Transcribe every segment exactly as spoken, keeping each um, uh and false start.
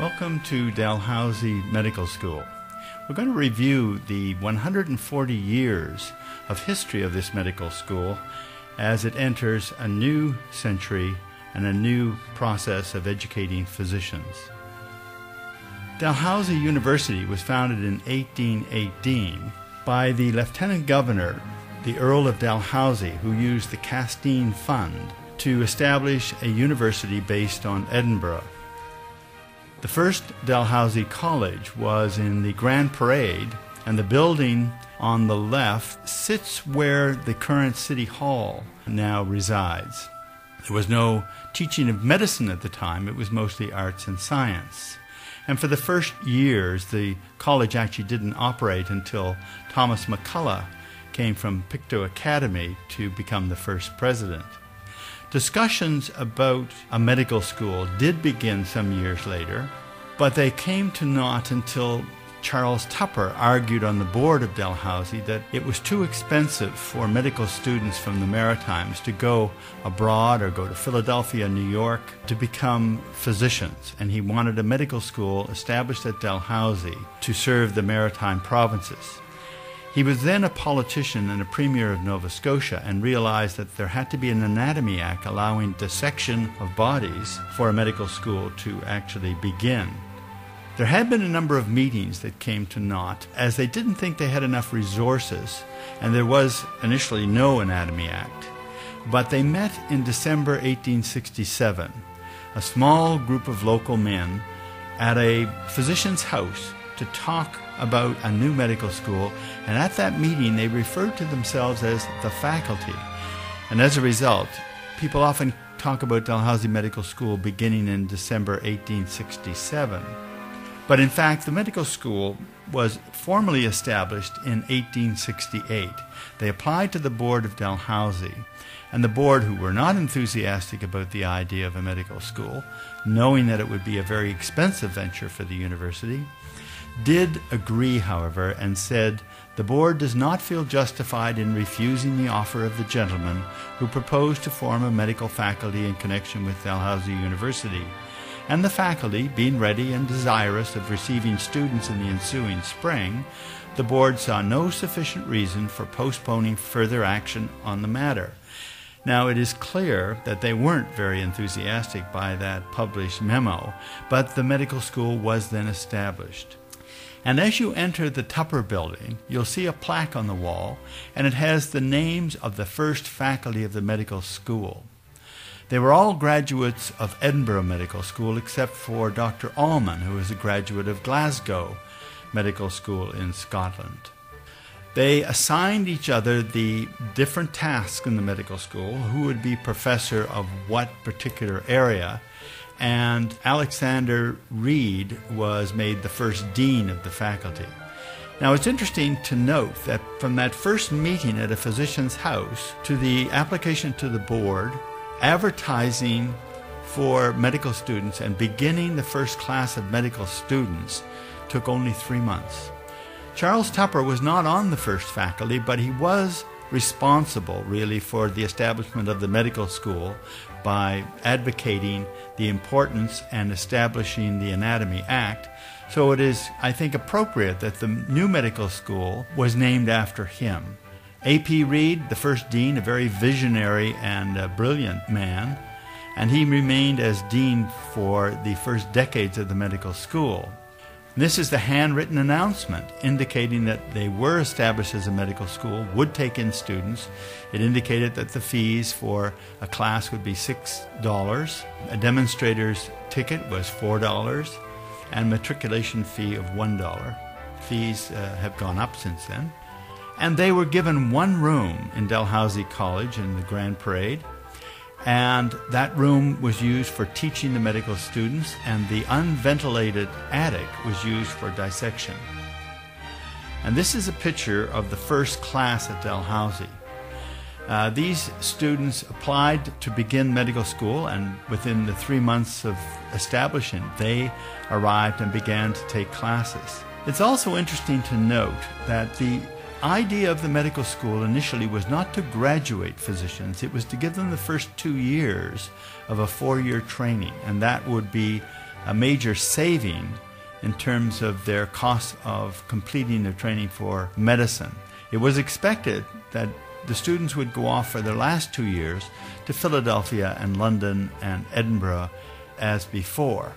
Welcome to Dalhousie Medical School. We're going to review the one hundred forty years of history of this medical school as it enters a new century and a new process of educating physicians. Dalhousie University was founded in eighteen eighteen by the Lieutenant Governor, the Earl of Dalhousie, who used the Kasteen Fund to establish a university based on Edinburgh. The first Dalhousie College was in the Grand Parade, and the building on the left sits where the current City Hall now resides. There was no teaching of medicine at the time. It was mostly arts and science. And for the first years, the college actually didn't operate until Thomas McCullough came from Pictou Academy to become the first president. Discussions about a medical school did begin some years later, but they came to naught until Charles Tupper argued on the board of Dalhousie that it was too expensive for medical students from the Maritimes to go abroad or go to Philadelphia, New York, to become physicians, and he wanted a medical school established at Dalhousie to serve the Maritime provinces. He was then a politician and a premier of Nova Scotia and realized that there had to be an anatomy act allowing dissection of bodies for a medical school to actually begin. There had been a number of meetings that came to naught as they didn't think they had enough resources, and there was initially no Anatomy Act. But they met in December eighteen sixty-seven, a small group of local men at a physician's house to talk about a new medical school, and at that meeting they referred to themselves as the faculty. And as a result, people often talk about Dalhousie Medical School beginning in December eighteen sixty-seven. But in fact, the medical school was formally established in eighteen sixty-eight. They applied to the board of Dalhousie, and the board, who were not enthusiastic about the idea of a medical school, knowing that it would be a very expensive venture for the university, did agree, however, and said, "The board does not feel justified in refusing the offer of the gentleman who proposed to form a medical faculty in connection with Dalhousie University, and the faculty, being ready and desirous of receiving students in the ensuing spring, the board saw no sufficient reason for postponing further action on the matter." Now, it is clear that they weren't very enthusiastic by that published memo, but the medical school was then established. And as you enter the Tupper building, you'll see a plaque on the wall, and it has the names of the first faculty of the medical school. They were all graduates of Edinburgh Medical School except for Doctor Allman, who was a graduate of Glasgow Medical School in Scotland. They assigned each other the different tasks in the medical school, who would be professor of what particular area, and Alexander Reed was made the first dean of the faculty. Now, it's interesting to note that from that first meeting at a physician's house to the application to the board, advertising for medical students and beginning the first class of medical students took only three months. Charles Tupper was not on the first faculty, but he was responsible, really, for the establishment of the medical school by advocating the importance and establishing the Anatomy Act. So it is, I think, appropriate that the new medical school was named after him. A P Reed, the first dean, a very visionary and a brilliant man, and he remained as dean for the first decades of the medical school. This is the handwritten announcement indicating that they were established as a medical school, would take in students. It indicated that the fees for a class would be six dollars, a demonstrator's ticket was four dollars, and matriculation fee of one dollar. Fees uh, have gone up since then. And they were given one room in Dalhousie College in the Grand Parade, and that room was used for teaching the medical students, and the unventilated attic was used for dissection. And this is a picture of the first class at Dalhousie. Uh, these students applied to begin medical school, and within the three months of establishing, they arrived and began to take classes. It's also interesting to note that the The idea of the medical school initially was not to graduate physicians. It was to give them the first two years of a four-year training, and that would be a major saving in terms of their cost of completing their training for medicine. It was expected that the students would go off for their last two years to Philadelphia and London and Edinburgh as before.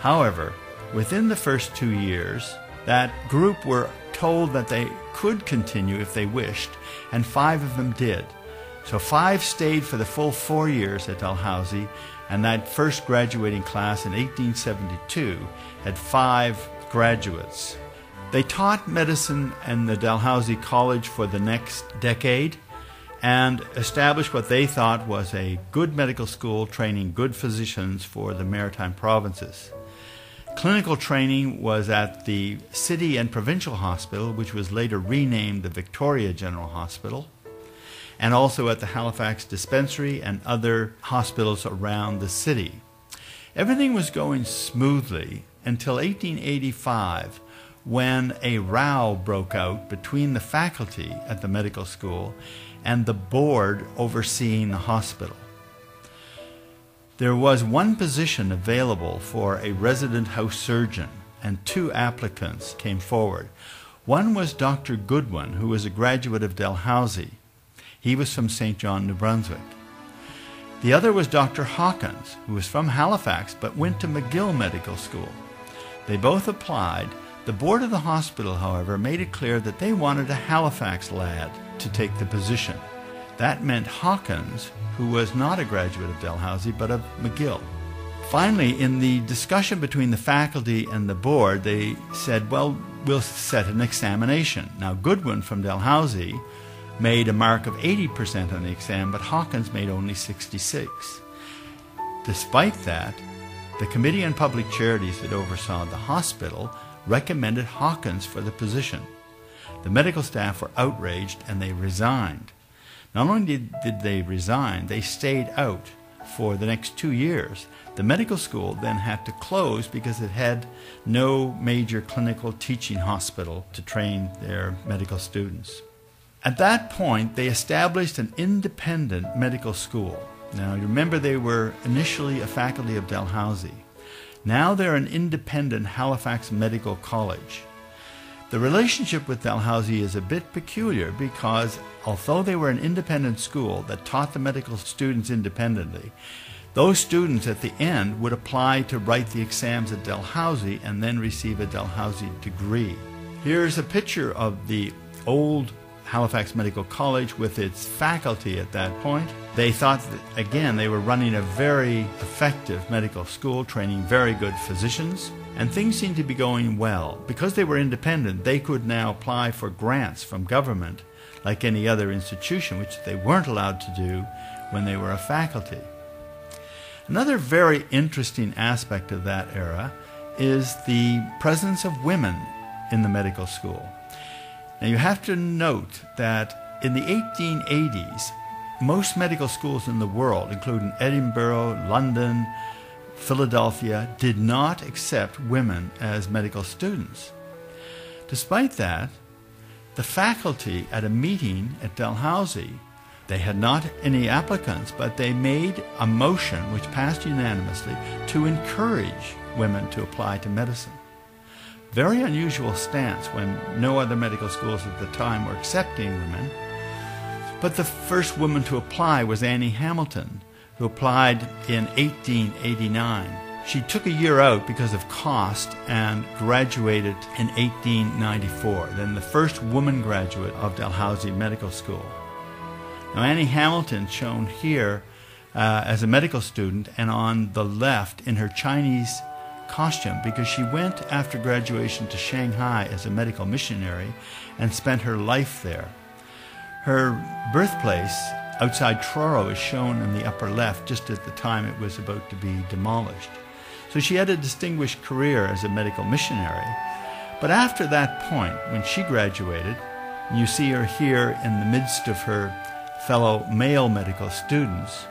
However, within the first two years, that group were told that they could continue if they wished, and five of them did. So five stayed for the full four years at Dalhousie, and that first graduating class in eighteen seventy-two had five graduates. They taught medicine in the Dalhousie College for the next decade and established what they thought was a good medical school training good physicians for the maritime provinces. Clinical training was at the City and Provincial Hospital, which was later renamed the Victoria General Hospital, and also at the Halifax Dispensary and other hospitals around the city. Everything was going smoothly until eighteen eighty-five, when a row broke out between the faculty at the medical school and the board overseeing the hospital. There was one position available for a resident house surgeon, and two applicants came forward. One was Doctor Goodwin, who was a graduate of Dalhousie. He was from Saint John, New Brunswick. The other was Doctor Hawkins, who was from Halifax but went to McGill Medical School. They both applied. The board of the hospital, however, made it clear that they wanted a Halifax lad to take the position. That meant Hawkins, who was not a graduate of Dalhousie but of McGill. Finally, in the discussion between the faculty and the board, they said, well, we'll set an examination. Now, Goodwin from Dalhousie made a mark of eighty percent on the exam, but Hawkins made only sixty-six. Despite that, the Committee on Public Charities that oversaw the hospital recommended Hawkins for the position. The medical staff were outraged and they resigned. Not only did, did they resign, they stayed out for the next two years. The medical school then had to close because it had no major clinical teaching hospital to train their medical students. At that point, they established an independent medical school. Now, you remember they were initially a faculty of Dalhousie. Now they're an independent Halifax Medical College. The relationship with Dalhousie is a bit peculiar because although they were an independent school that taught the medical students independently, those students at the end would apply to write the exams at Dalhousie and then receive a Dalhousie degree. Here's a picture of the old Halifax Medical College with its faculty at that point. They thought that, again, they were running a very effective medical school, training very good physicians, and things seemed to be going well. Because they were independent, they could now apply for grants from government like any other institution, which they weren't allowed to do when they were a faculty. Another very interesting aspect of that era is the presence of women in the medical school. Now, you have to note that in the eighteen eighties, most medical schools in the world, including Edinburgh, London, Philadelphia, did not accept women as medical students. Despite that, the faculty at a meeting at Dalhousie, they had not any applicants, but they made a motion, which passed unanimously, to encourage women to apply to medicine. Very unusual stance when no other medical schools at the time were accepting women. But the first woman to apply was Annie Hamilton, who applied in eighteen eighty-nine. She took a year out because of cost and graduated in eighteen ninety-four, then the first woman graduate of Dalhousie Medical School. Now, Annie Hamilton, shown here uh, as a medical student, and on the left in her Chinese costume, because she went after graduation to Shanghai as a medical missionary and spent her life there. Her birthplace outside Truro is shown in the upper left, just at the time it was about to be demolished. So she had a distinguished career as a medical missionary. But after that point, when she graduated, and you see her here in the midst of her fellow male medical students,